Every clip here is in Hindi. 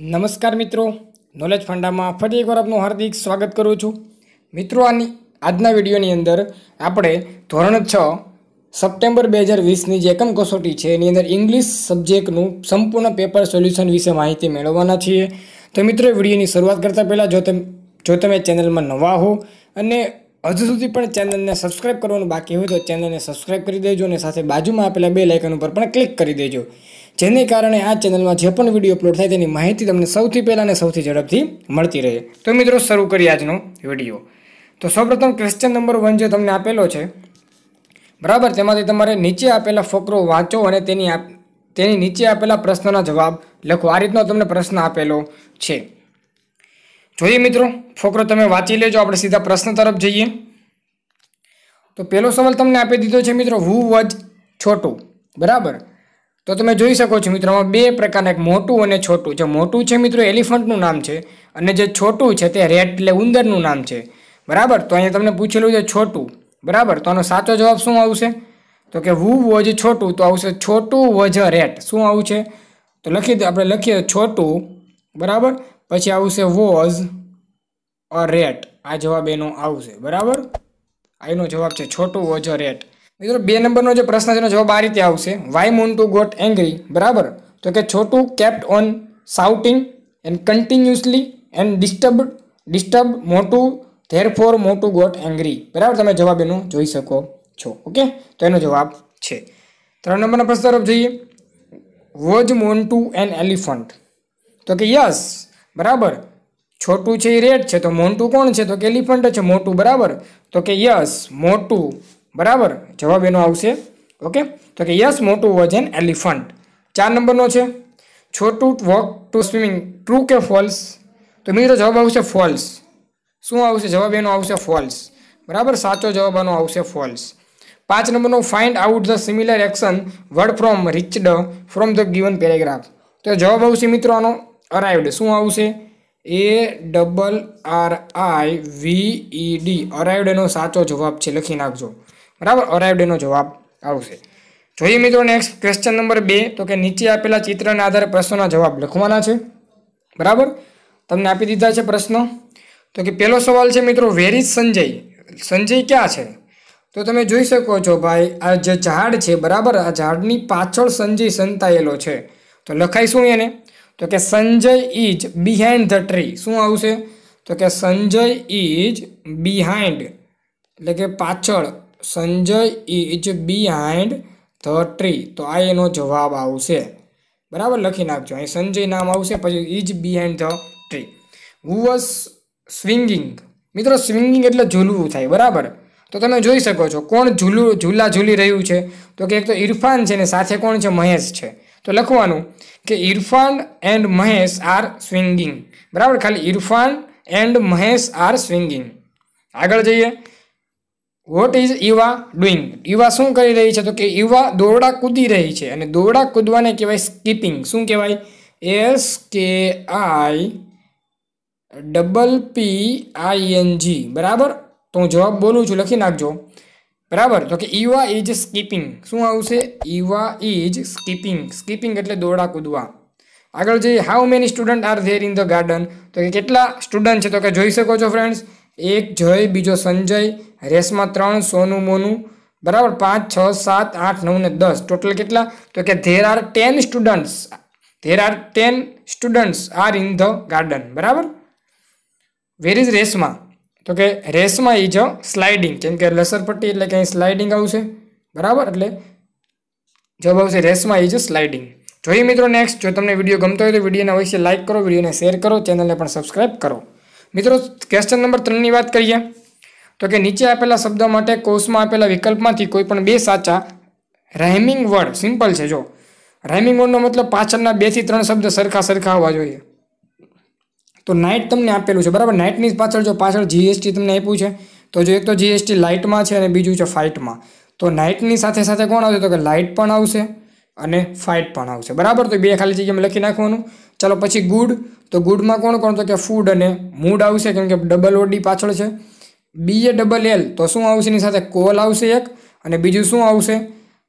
नमस्कार मित्रों, नॉलेज फंडा में फरी एक बार आपनु हार्दिक स्वागत करूँ छूँ। मित्रों आजना विडियोनी अंदर आपणे धोरण 6 सप्टेम्बर 2020 नी एकम कसोटी है एनी अंदर इंग्लिश सब्जेक्टनु संपूर्ण पेपर सोल्यूशन विषे माहिती मेळववाना छीए। तो मित्रों विडियोनी शुरुआत करता पहला जो तमे चेनल में नवा हो अने हजू सुधी पण चेनलने सब्सक्राइब करवानुं बाकी हो तो चेनलने सब्सक्राइब करी देजो अने साथे बाजुमां आपेला बेल आइकन पर पण क्लिक करी देजो, जेने कारणे आ चेनल में जे पण विडियो अपलोड थाय तेनी माहिती तमने सौथी पहेला अने सौथी झड़पथी मळती रहे। तो मित्रों शुरू करीए आजनो विडियो। तो सर्वप्रथम क्वेश्चन नंबर 1 जो तमने आपेलो छे बराबर, तेमांथी तमारे नीचे आपेला फकरो वाँचो अने तेनी नीचे आपेला प्रश्नोना जवाब लखो। आ रीतनो तमने प्रश्न आपेलो छे। जोईए मित्रों फकरो तमे वाँची लेजो, आपणे सीधा प्रश्न तरफ जईए। तो पहलो सवाल तमने आपी दीधो छे मित्रों, हू वॉज छोटू बराबर। तो तमे जोई शको छो मित्रों आमां बे प्रकारना, एक मोटू अने छोटू। जे मोटू छे मित्रों एलिफंटनुं नाम छे अने जे छोटू छे ते रेट एटले उंदरनुं नाम छे बराबर। तो अहींया तमने पूछेलुं छे छोटू बराबर, तो आनो साचो जवाब शुं आवशे? तो के हू वॉज छोटू, तो आवशे छोटू वॉज अ रेट। शुं आवशे? तो आपणे लखीए छोटू बराबर, पछी आवशे वॉज अ रेट। आ जवाब एनो आवशे बराबर। आनो जवाब छे छोटू वॉज अ रेट। मित्रों 2 नंबरनो जो प्रश्न छेनो जवाब आ रीते आवशे, वाय मोन्टू गोट एंग्री बराबर। तो के Chhotu kept on shouting and continuously and disturb Motu, therefore Motu got angry बराबर। तमे जवाब एनो जोई शको छो। ओके, तो एनो जवाब छे। 3 नंबरनो प्रश्न तरफ जईए, वॉज मोन्टू एन एलिफंट? तो के यस बराबर, छोटू है रेट है तो मोटू कोण है? तो के एलिफंट है मोटू बराबर। तो के यस मोटू बराबर, जवाब एनो आवशे। ओके, तो के yes Motu was an elephant. 4 नंबरनो है, Chhotu walk to swimming, true के फॉल्स? तो मित्रों जवाब आवशे फॉल्स। शुं आवशे? जवाब एनो आवशे फॉल्स बराबर, साचो जवाब एनो आवशे फॉल्स। 5 नंबरनो, find out the similar action word from reached from the given paragraph. तो जवाब आवशे मित्रों आनो अराइव्ड। शू आवशे? ARRIVED अराइव्ड एनो साचो जवाब छे, लखी नाखजो बराबर, अराइव्ड एनो जवाब आवशे। जोईए मित्रों नेक्स्ट क्वेश्चन नंबर 2, तो के नीचे आपेला चित्रना आधारे प्रश्नोना जवाब लखवाना छे बराबर। तमने आपी दीधा छे प्रश्न। तो के पहलो सवाल छे मित्रों, वेर इज संजय? संजय क्या छे? तो तमे जोई शको छो भाई, आ जे झाड छे बराबर, आ झाडनी पाछळ संजय संतायेलो छे। तो लखाई शुं एने? तो के Sanjay is behind the tree. शू आवशे? तो के संजय इज बिहाइंड, एटले के पाछळ, Sanjay is behind the tree. तो आ एनो जवाब आवशे बराबर, लखी नाखजो। अहीं संजय नाम आवशे, पछी is behind the tree. Who was swinging? मित्रों स्विंगिंग एटले झूलवू थाय बराबर। तो तमे जोई शको छो कोण झूला झूली रह्यु छे? तो के एक तो इरफान छे ने साथे कोण छे? महेश छे। तो लखवानुं के Irfan and Mahesh are swinging बराबर, खाली Irfan and Mahesh are swinging. आगळ जईए, what is Eva doing? Eva शुं करी रही है? तो कि ईवा दौड़ा कूदी रही है, अने दौड़ा कूदवाने कहेवाय स्कीपिंग। शुं कहेवाय? SKIPPING बराबर। तो हूँ जवाब बोलूँ छूं, लखी नाखजो बराबर। तो कि ईवा इज स्कीपिंग। शू आवशे? ईवा इज स्कीपिंग, स्कीपिंग एटले दौड़ा कूदवा। आगळ जईए, how many student are there in the garden? तो कि केटला स्टूडंट छे? तो कि जोई शको छो फ्रेंड्स, 1 जय, बीजो संजय, रेशमा 3, सोनू मोनू बराबर 5, 6, 7, 8, 9 ने 10 टोटल केटला? तो कि there are 10 students are in the garden बराबर। Where is Reshma? तो के रेशमा इज अ स्लाइडिंग, केम के लसरपट्टी एटले के स्लाइडिंग आवशे बराबर, एटले जवाब आवशे रेशमा इज स्लाइडिंग। जोईए मित्रों नेक्स्ट, जो तमने विडियो गमतो होय तो विडियोने अवश्य लाइक करो, विडियोने शेर करो, चेनलने पण सब्सक्राइब करो। मित्रों क्वेश्चन नंबर 3 नी वात करीए, तो के नीचे आपेला शब्द माटे कोषमां आपेला विकल्पमांथी कोईपण 2 साचा राइमिंग वर्ड। सिम्पल छे, जो राइमिंग वर्डनो मतलब पाछळना 2 થી 3 शब्द सरखा सरखा होवा जोईए। तो नाइट तमने आपेलू है बराबर, नाइट नी पाछळ जो पाछळ GST तमने आप्युं छे, तो जो एक तो GST लाइट में है, बीजू है फाइट में। तो नाइट नी साथे साथे कोण आवशे? तो कि लाइट पण आवशे अने फाइट पण आवशे बराबर। तो 2 खाली जग्यामां लखी नाखवानुं। चलो पछी गुड, तो गुड में कोण कोण? तो कि फूड अने मूड आवशे, केम के DOOD पाछळ छे, BALL। तो शुं आवशे नी साथे? कोल आवशे एक, अने बीजू शुं आवशे?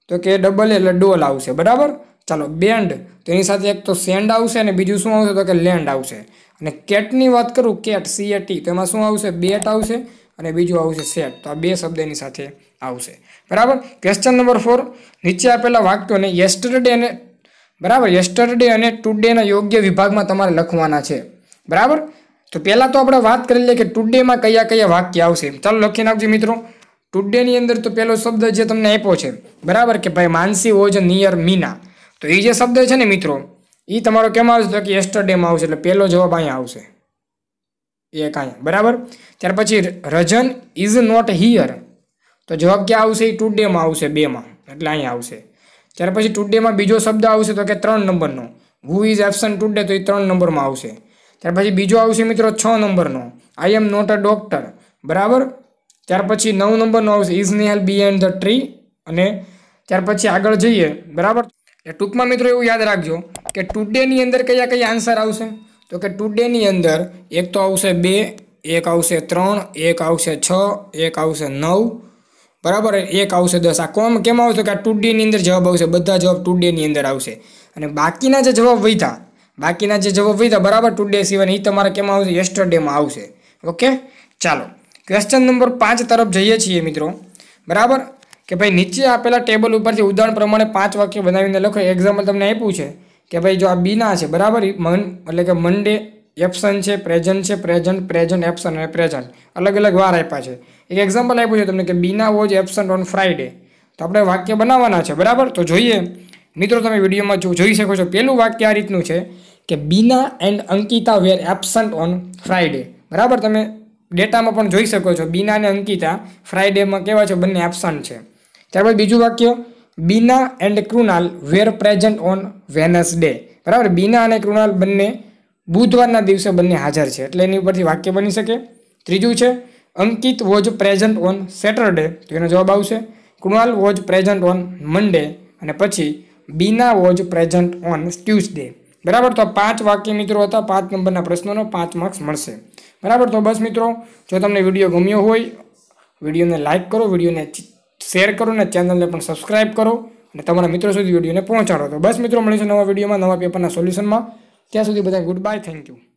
तो कि DOOL એટલે ડોલ આવશે બરાબર। चलो बेंड तो एनी साथे एक तो सेंड आवशे अने बीजू शुं आवशे तो के लेंड आवशे। अने केट नी वात करूं केट CAT तो एमां शुं आवशे बेट आवशे अने बीजू आवशे सेट। तो आ बे शब्द एनी साथे आवशे बराबर। क्वेश्चन नंबर 4 नीचे आपेला वाक्योने येस्टरडे अने बराबर येस्टरडे अने टुडे ना योग्य विभाग में तमारे लखवाना छे बराबर। तो पहला तो आपणे वात करी लईए के टुडे में कया कया वाक्य आवशे। चलो लखी नाखजो मित्रों टुडे नी अंदर तो पहलो शब्द जे तमने आप्यो छे बराबर के भाई मानसी वोज नियर मीना। तो ये शब्द है ने मित्रों ये तमारो केम आवशे कि येस्टरडे में आवशे। पहलो जवाब अहीं आवशे एक अहीं बराबर। त्यार पछी रजन इज नॉट हियर तो जवाब क्या आवशे टुडे में आवशे बे में एटले अहीं आवशे। त्यार पछी टुडे में बीजो शब्द आवशे तो के 3 नंबर नो हू इज एब्सेंट टुडे तो ये 3 नंबर में आवशे। त्यार पछी बीजो आवशे मित्रों 6 नंबर नो I am not a doctor बराबर। त्यार पछी 9 नंबर नो आवशे is Neil behind the tree. अने त्यार पछी आगळ जईए बराबर। टूंक में मित्रों एवं याद रखो कि टूडे नी अंदर क्या क्या आंसर आवशे। तो कि टूडे नी अंदर एक तो आवशे 2 एक आवशे 3 एक आवशे 6 एक आवशे 9 बराबर एक आवशे 10। आ कोम केम आवशे कि टूडे नी अंदर जवाब आवशे। बधा जवाब टूडे नी अंदर आवशे अने बाकीना जे जवाब वध्या बराबर टूडे सिवाय तमारा केम आवशे येस्टरडे में आवशे। ओके चलो क्वेश्चन नंबर 5 तरफ जईए छीए मित्रों बराबर कि भाई नीचे आपेला टेबल पर उदाहरण प्रमाण 5 वाक्य बनावीने लखो। एक्जाम्पल तमने आप्युं छे कि भाई जो आ बीना छे बराबर मन एटले के मंडे एब्सेंट छे प्रेजेंट प्रेजेंट एब्सेंट अने प्रेजेंट अलग अलग वार आप्या छे। एक एक्जाम्पल आप्युं छे तमने कि Bina was absent on Friday. तो आपणे वाक्य बनाववाना छे बराबर। तो जोईए मित्रों तमे विडियो में जोई शको छो। पहेलुं वाक्य आ रीतनुं छे कि Bina and Ankita were absent on Friday बराबर। तमे डेटा में पण जोई शको छो बीना ने अंकिता फ्राइडे में केवा छे बंने एब्सेंट छे। त्यार बाद बीजू वाक्य Bina and Krunal were present on Wednesday बराबर। बीना अने कृणाल बंने बुधवारना दिवसे बंने हाजर छे एटले एनी उपरथी वाक्य बनी शके। त्रीजू छे Ankit was present on Saturday तो एनो जवाब आवशे Krunal was present on Monday अने पछी Bina was present on Tuesday बराबर। तो 5 वाक्य मित्रों हता 5 नंबरना प्रश्नोनो 5 मार्क्स मळशे बराबर। तो बस मित्रों जो तमने विडियो गम्यो होय विडियोने लाइक करो विडियोने शेर करो ने चैनल ने सब्सक्राइब करो और तमारा मित्रों सुधी विडियो ने पहोंचाडो। तो बस मित्रों मळीशुं नवा विडियो में नवा पेपर ना सोल्यूशन में। त्यां सुधी बधाने गुड बाय थैंक यू।